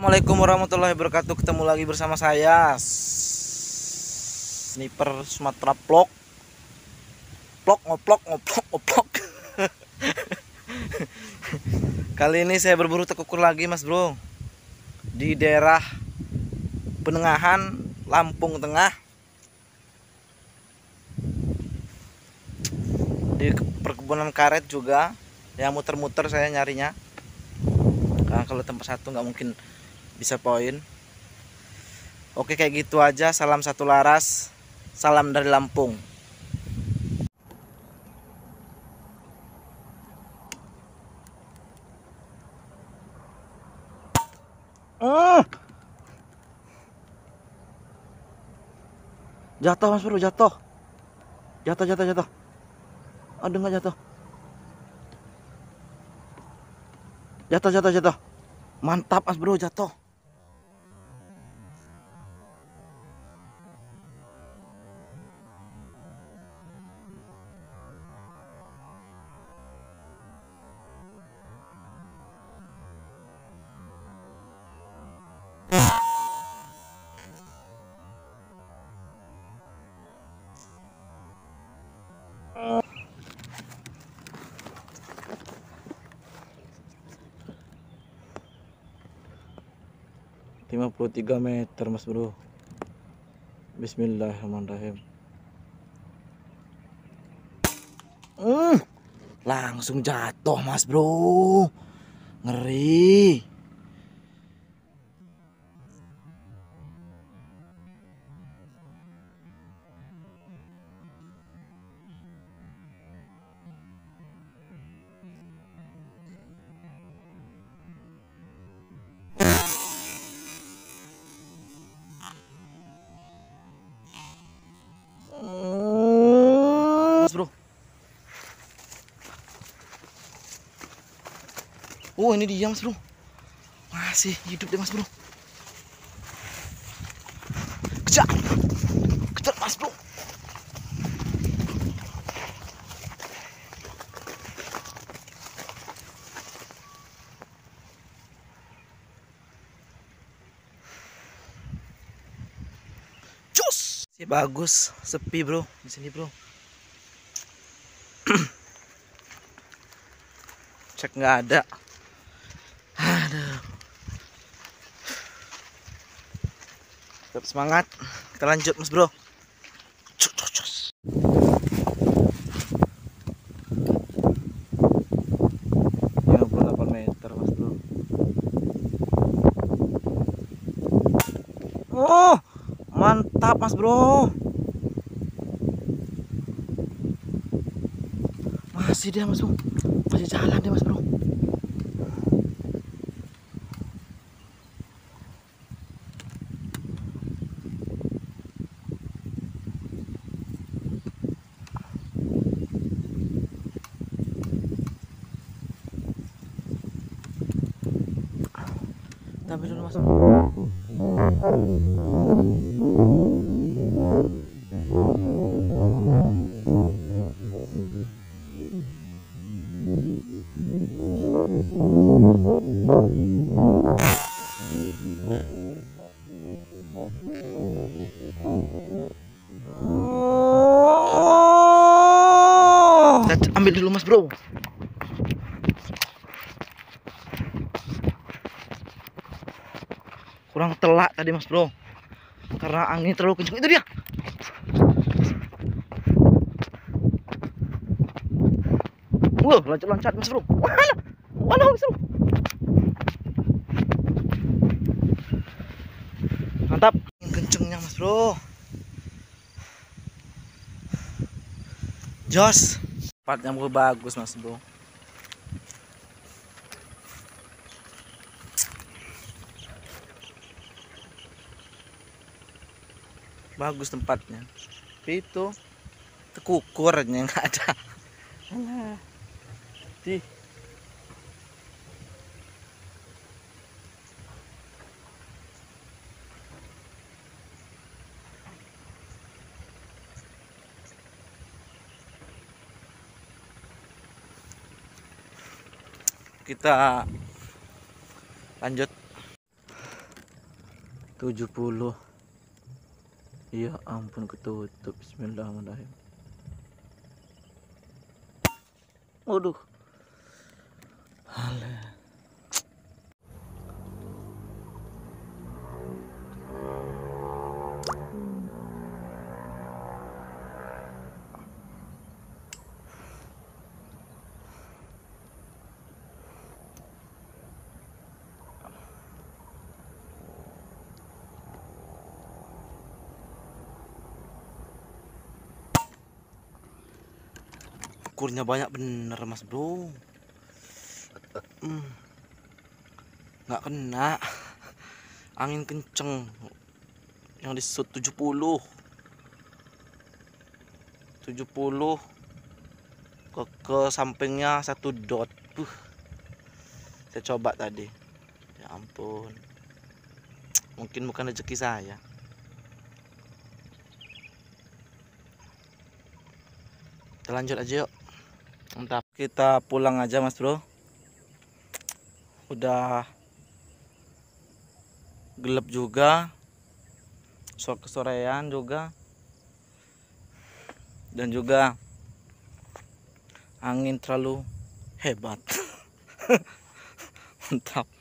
Assalamualaikum warahmatullahi wabarakatuh. Ketemu lagi bersama saya Sniper Sumatera Vlog. Ngoplok. Kali ini saya berburu tekukur lagi, Mas Bro, di daerah Penengahan, Lampung Tengah, di perkebunan karet juga. Ya muter-muter saya nyarinya. Nah, kalau tempat satu nggak mungkin bisa poin. Oke, kayak gitu aja. Salam satu laras, salam dari Lampung. Jatuh, Mas Bro, jatuh. Jatuh. Aduh, nggak jatuh. Jatuh. Mantap, Mas Bro, jatuh. ...53 meter, Mas Bro. Bismillahirrahmanirrahim. Langsung jatuh, Mas Bro. Ngeri. Bro, oh ini dia, Mas Bro, masih hidup deh, Mas Bro. Kejar Mas Bro. Cus, bagus, sepi, Bro, di sini, Bro. Cek nggak ada. Aduh. Tetap semangat. Kita lanjut, Mas Bro. Cus. Ya, 58 meter, Mas Bro. Oh, mantap, Mas Bro. Masih dia, Mas Bro. Masih jalan dia, Mas Bro. Tapi dulu, Mas Bro. Ambil dulu, Mas Bro. Kurang telak tadi, Mas Bro, karena angin terlalu kencang. Itu dia. Wah, loncat-loncat, Mas Bro. Waduh, Mas Bro. Mantap. Kencengnya, Mas Bro. Jos. Tempatnya bagus, Mas Bro. Bagus tempatnya. Tapi itu tekukurnya nggak ada. Alah. Di. Kita lanjut. 70. Ya ampun, ketutup. Bismillahirrahmanirrahim. Waduh. Alah. Kurnya banyak bener mas bro, nggak kena angin kenceng yang di shoot 70 ke sampingnya satu dot. Saya coba tadi, ya ampun, mungkin bukan rezeki saya. Kita lanjut aja yuk. Mantap, kita pulang aja mas bro, udah gelap juga, kesorean juga, dan juga angin terlalu hebat. Mantap.